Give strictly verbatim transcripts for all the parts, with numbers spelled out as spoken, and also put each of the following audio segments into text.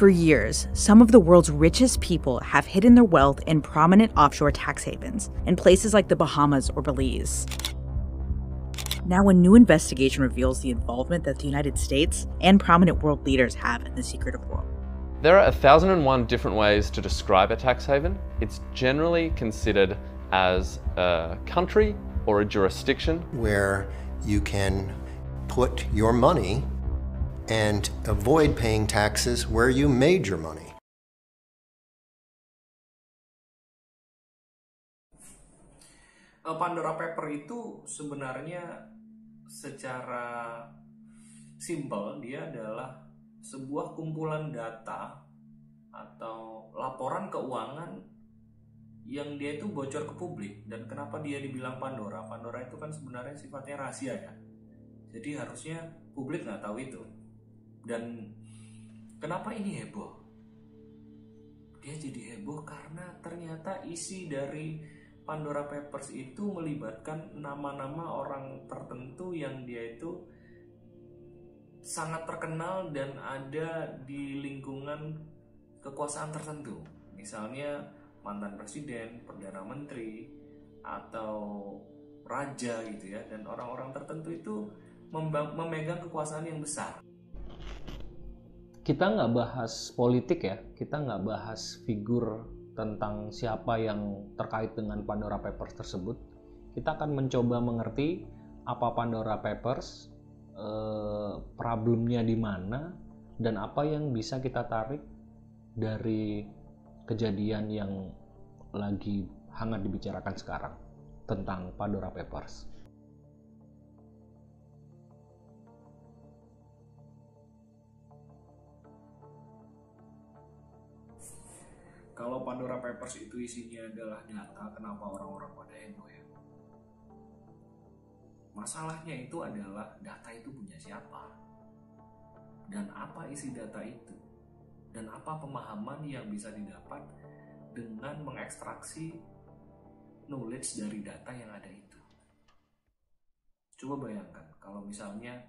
For years, some of the world's richest people have hidden their wealth in prominent offshore tax havens, in places like the Bahamas or Belize. Now, a new investigation reveals the involvement that the United States and prominent world leaders have in the secretive world. There are one thousand and one different ways to describe a tax haven. It's generally considered as a country or a jurisdiction where you can put your money and avoid paying taxes where you made your money. Pandora Paper itu sebenarnya secara simpel dia adalah sebuah kumpulan data atau laporan keuangan yang dia itu bocor ke publik. Dan kenapa dia dibilang Pandora? Pandora itu kan sebenarnya sifatnya rahasia ya. Jadi harusnya publik nggak tahu itu. Dan kenapa ini heboh? Dia jadi heboh karena ternyata isi dari Pandora Papers itu melibatkan nama-nama orang tertentu yang dia itu sangat terkenal dan ada di lingkungan kekuasaan tertentu. Misalnya mantan presiden, perdana menteri, atau raja gitu ya. Dan orang-orang tertentu itu memegang kekuasaan yang besar. Kita nggak bahas politik ya, kita nggak bahas figur tentang siapa yang terkait dengan Pandora Papers tersebut. Kita akan mencoba mengerti apa Pandora Papers, eh, problemnya di mana, dan apa yang bisa kita tarik dari kejadian yang lagi hangat dibicarakan sekarang tentang Pandora Papers. Kalau Pandora Papers itu isinya adalah data, kenapa orang-orang pada heboh ya? Masalahnya itu adalah data itu punya siapa? Dan apa isi data itu? Dan apa pemahaman yang bisa didapat dengan mengekstraksi knowledge dari data yang ada itu? Coba bayangkan kalau misalnya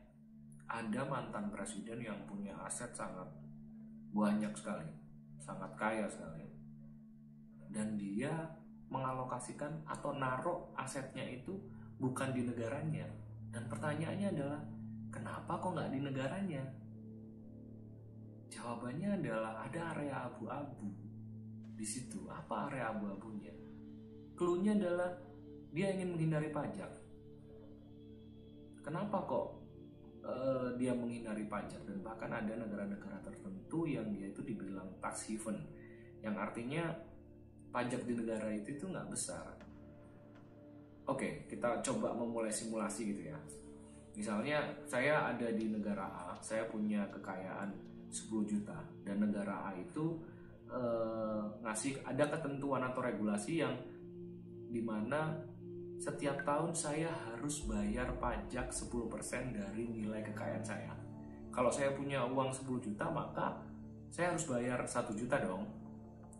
ada mantan presiden yang punya aset sangat banyak sekali, sangat kaya sekali, dan dia mengalokasikan atau naruh asetnya itu bukan di negaranya. Dan pertanyaannya adalah, kenapa kok nggak di negaranya? Jawabannya adalah ada area abu-abu di situ. Apa area abu-abunya? Cluenya adalah dia ingin menghindari pajak. Kenapa kok uh, dia menghindari pajak? Dan bahkan ada negara-negara tertentu yang dia itu dibilang tax haven, yang artinya pajak di negara itu itu nggak besar. Oke, kita coba memulai simulasi gitu ya. Misalnya saya ada di negara A, saya punya kekayaan sepuluh juta, dan negara A itu eh, ngasih ada ketentuan atau regulasi yang dimana setiap tahun saya harus bayar pajak sepuluh persen dari nilai kekayaan saya. Kalau saya punya uang sepuluh juta, maka saya harus bayar satu juta dong.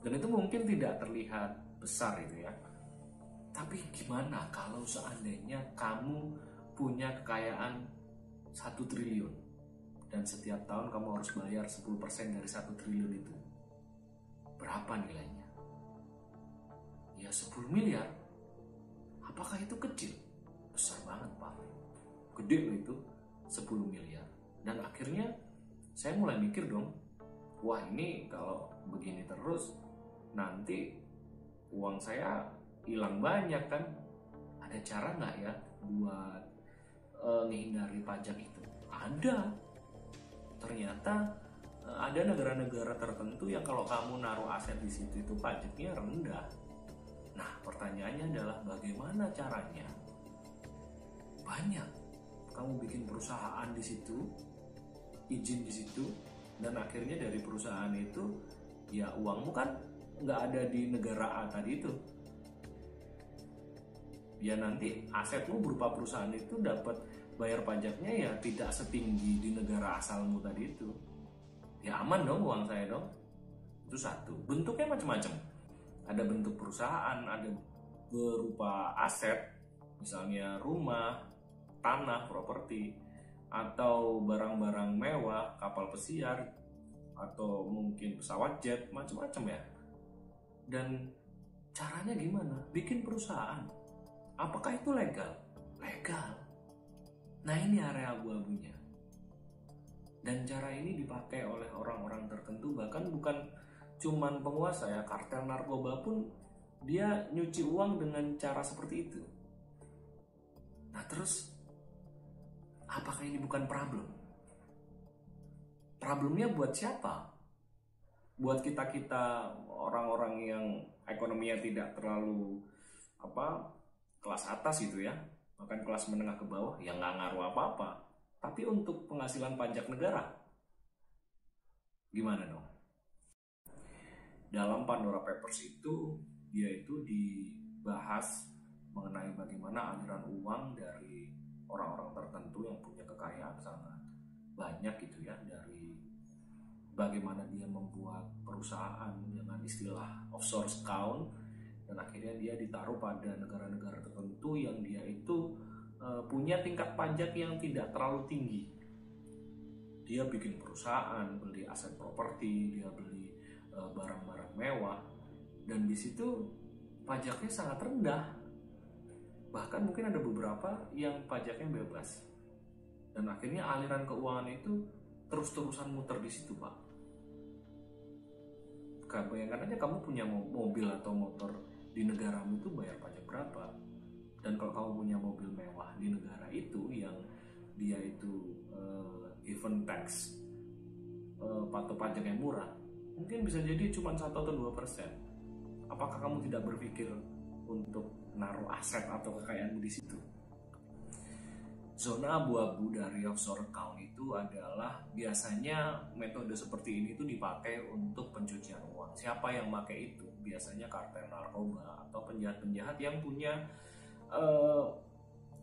Dan itu mungkin tidak terlihat besar itu ya. Tapi gimana kalau seandainya kamu punya kekayaan satu triliun, dan setiap tahun kamu harus bayar sepuluh persen dari satu triliun itu? Berapa nilainya? Ya sepuluh miliar. Apakah itu kecil? Besar banget Pak. Gede loh itu, sepuluh miliar. Dan akhirnya saya mulai mikir dong, wah ini kalau begini terus nanti uang saya hilang banyak kan. Ada cara nggak ya buat e, menghindari pajak itu? Ada. Ternyata e, ada negara-negara tertentu yang kalau kamu naruh aset di situ itu pajaknya rendah. Nah pertanyaannya adalah bagaimana caranya? Banyak. Kamu bikin perusahaan di situ, izin di situ, dan akhirnya dari perusahaan itu, ya uangmu kan nggak ada di negara A tadi itu. Ya nanti asetmu berupa perusahaan itu dapat bayar pajaknya ya tidak setinggi di negara asalmu tadi itu. Ya aman dong uang saya dong. Itu satu. Bentuknya macam-macam. Ada bentuk perusahaan, ada berupa aset, misalnya rumah, tanah, properti, atau barang-barang mewah, kapal pesiar, atau mungkin pesawat jet, macam-macam ya. Dan caranya gimana? Bikin perusahaan. Apakah itu legal? Legal. Nah, ini area abu-abunya. Dan cara ini dipakai oleh orang-orang tertentu, bahkan bukan cuman penguasa ya, kartel narkoba pun dia nyuci uang dengan cara seperti itu. Nah terus, apakah ini bukan problem? Problemnya buat siapa? Buat kita-kita orang-orang yang ekonominya tidak terlalu apa kelas atas gitu ya, bahkan kelas menengah ke bawah, yang nggak ngaruh apa-apa. Tapi untuk penghasilan pajak negara, gimana dong? Dalam Pandora Papers itu, yaitu dibahas mengenai bagaimana aliran uang dari orang-orang tertentu yang punya kekayaan sangat banyak gitu ya, dari bagaimana dia membuat perusahaan dengan istilah offshore account, dan akhirnya dia ditaruh pada negara-negara tertentu yang dia itu punya tingkat pajak yang tidak terlalu tinggi. Dia bikin perusahaan, beli aset properti, dia beli barang-barang mewah, dan di situ pajaknya sangat rendah. Bahkan mungkin ada beberapa yang pajaknya bebas. Dan akhirnya aliran keuangan itu terus-terusan muter di situ, Pak. Bayangkan aja kamu punya mobil atau motor di negaramu itu bayar pajak berapa? Dan kalau kamu punya mobil mewah di negara itu yang dia itu uh, event tax uh, atau pajak yang murah, mungkin bisa jadi cuma satu atau dua persen. Apakah kamu tidak berpikir untuk naruh aset atau kekayaanmu di situ? Zona abu-abu dari offshore account itu adalah biasanya metode seperti ini itu dipakai untuk pencucian uang. Siapa yang pakai itu? Biasanya kartel narkoba atau penjahat-penjahat yang punya Uh,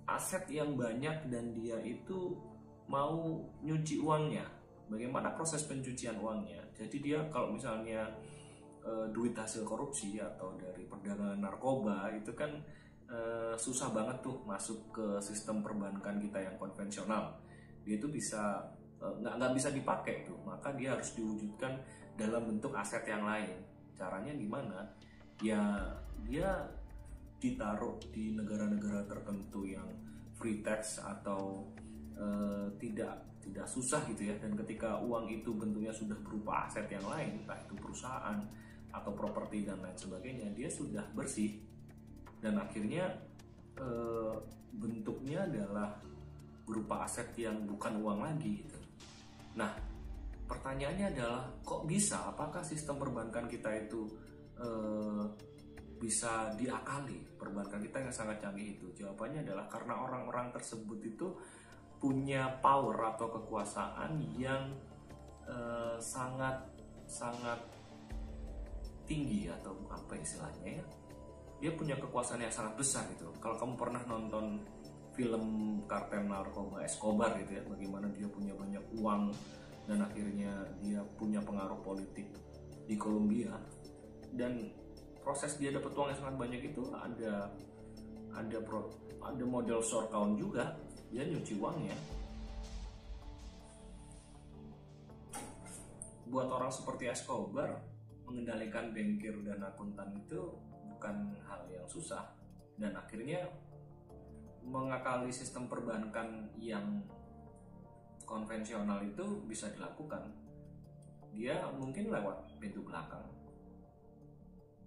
aset yang banyak dan dia itu mau nyuci uangnya. Bagaimana proses pencucian uangnya? Jadi dia kalau misalnya uh, duit hasil korupsi atau dari perdagangan narkoba itu kan uh, susah banget tuh masuk ke sistem perbankan kita yang konvensional. Dia itu bisa uh, nggak nggak bisa dipakai tuh, maka dia harus diwujudkan dalam bentuk aset yang lain. Caranya gimana? Ya dia ditaruh di negara-negara tertentu yang free tax atau e, tidak tidak susah gitu ya. Dan ketika uang itu bentuknya sudah berupa aset yang lain, entah itu perusahaan atau properti dan lain sebagainya, dia sudah bersih. Dan akhirnya e, bentuknya adalah berupa aset yang bukan uang lagi gitu. Nah, pertanyaannya adalah kok bisa? Apakah sistem perbankan kita itu e, bisa diakali? Perbankan kita yang sangat canggih itu, jawabannya adalah karena orang-orang tersebut itu punya power atau kekuasaan yang eh, sangat sangat tinggi, atau apa istilahnya ya, dia punya kekuasaan yang sangat besar gitu. Kalau kamu pernah nonton film kartel narkoba Escobar gitu ya, bagaimana dia punya banyak uang dan akhirnya dia punya pengaruh politik di Kolombia, dan proses dia dapat uang yang sangat banyak itu ada ada pro, ada model short count juga, dia nyuci uangnya. Buat orang seperti Escobar, mengendalikan bankir dan akuntan itu bukan hal yang susah, dan akhirnya mengakali sistem perbankan yang konvensional itu bisa dilakukan. Dia mungkin lewat pintu belakang.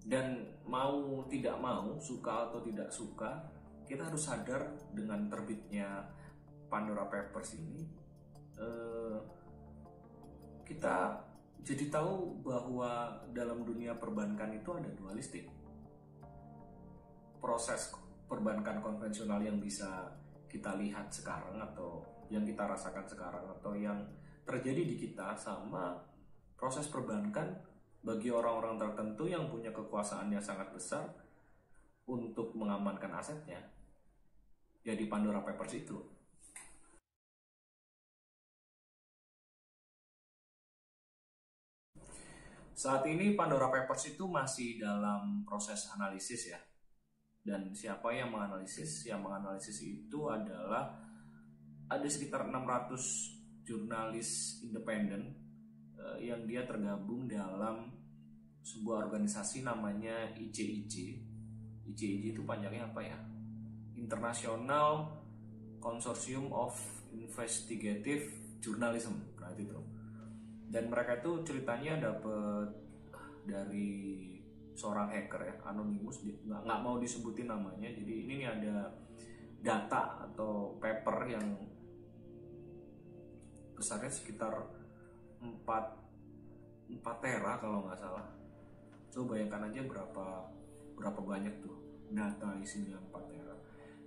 Dan mau tidak mau, suka atau tidak suka, kita harus sadar dengan terbitnya Pandora Papers ini, eh, kita jadi tahu bahwa dalam dunia perbankan itu ada dualistik. Proses perbankan konvensional yang bisa kita lihat sekarang atau yang kita rasakan sekarang atau yang terjadi di kita, sama proses perbankan bagi orang-orang tertentu yang punya kekuasaannya sangat besar untuk mengamankan asetnya. Jadi Pandora Papers itu. Saat ini Pandora Papers itu masih dalam proses analisis ya. Dan siapa yang menganalisis? Yang menganalisis itu adalah ada sekitar enam ratus jurnalis independen yang dia tergabung dalam sebuah organisasi namanya I J I J. I J I J itu panjangnya apa ya? International Consortium of Investigative Journalism, berarti itu. Dan mereka itu ceritanya dapat dari seorang hacker ya, anonimus, nggak mau disebutin namanya. Jadi ini nih ada data atau paper yang besarnya sekitar empat tera kalau nggak salah. Coba bayangkan aja berapa berapa banyak tuh data isinya empat tera.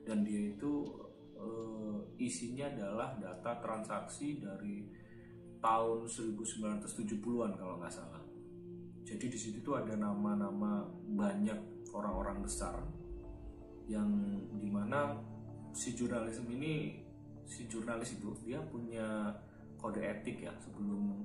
Dan dia itu e, isinya adalah data transaksi dari tahun sembilan belas tujuh puluhan kalau nggak salah. Jadi di situ tuh ada nama-nama banyak orang-orang besar yang dimana si jurnalisme ini, si jurnalis itu dia punya kode etik ya. Sebelum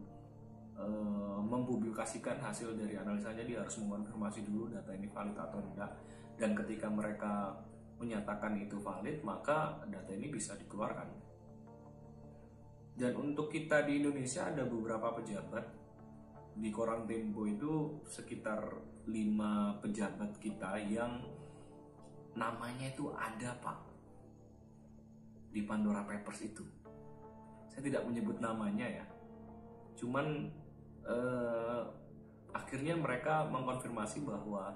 uh, mempublikasikan hasil dari analisanya, dia harus mengonfirmasi dulu data ini valid atau tidak. Dan ketika mereka menyatakan itu valid, maka data ini bisa dikeluarkan. Dan untuk kita di Indonesia ada beberapa pejabat. Di koran Tempo itu sekitar lima pejabat kita yang namanya itu ada Pak di Pandora Papers itu. Saya tidak menyebut namanya ya, cuman eh, akhirnya mereka mengkonfirmasi bahwa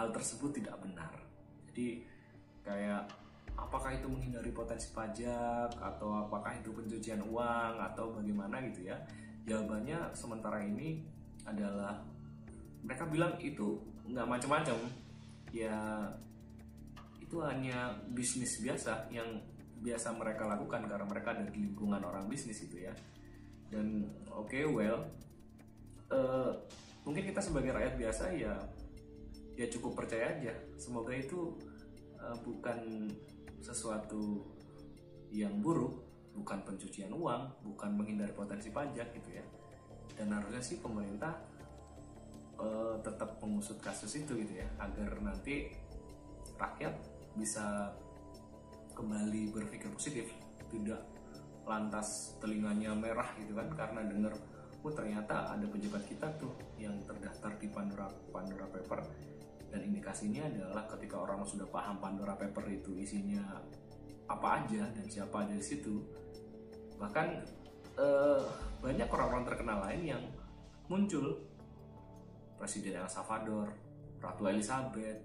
hal tersebut tidak benar. Jadi kayak apakah itu menghindari potensi pajak, atau apakah itu pencucian uang, atau bagaimana gitu ya. Jawabannya sementara ini adalah mereka bilang itu nggak macam-macam ya, itu hanya bisnis biasa yang biasa mereka lakukan karena mereka ada di lingkungan orang bisnis itu ya. Dan oke okay, well uh, mungkin kita sebagai rakyat biasa ya ya cukup percaya aja, semoga itu uh, bukan sesuatu yang buruk, bukan pencucian uang, bukan menghindari potensi pajak gitu ya. Dan harusnya sih pemerintah uh, tetap mengusut kasus itu gitu ya, agar nanti rakyat bisa kembali berpikir positif, tidak lantas telinganya merah gitu kan karena dengar, oh ternyata ada pejabat kita tuh yang terdaftar di Pandora Pandora Paper. Dan indikasinya adalah ketika orang sudah paham Pandora Paper itu isinya apa aja dan siapa aja di situ, bahkan eh, banyak orang-orang terkenal lain yang muncul, Presiden El Salvador, Ratu Elizabeth,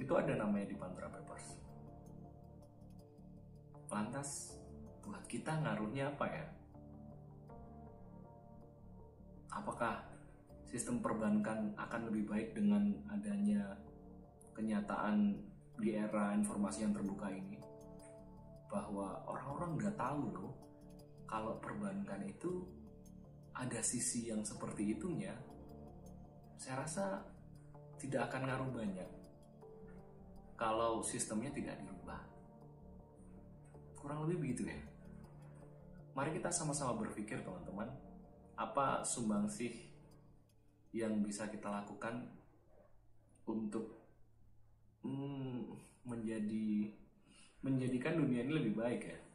itu ada namanya di Pandora Papers. Lantas buat kita ngaruhnya apa ya? Apakah sistem perbankan akan lebih baik dengan adanya kenyataan di era informasi yang terbuka ini? Bahwa orang-orang udah tahu loh kalau perbankan itu ada sisi yang seperti itunya. Saya rasa tidak akan ngaruh banyak kalau sistemnya tidak dirubah. Kurang lebih begitu ya. Mari kita sama-sama berpikir teman-teman, apa sumbangsih yang bisa kita lakukan untuk hmm, menjadi menjadikan dunia ini lebih baik ya.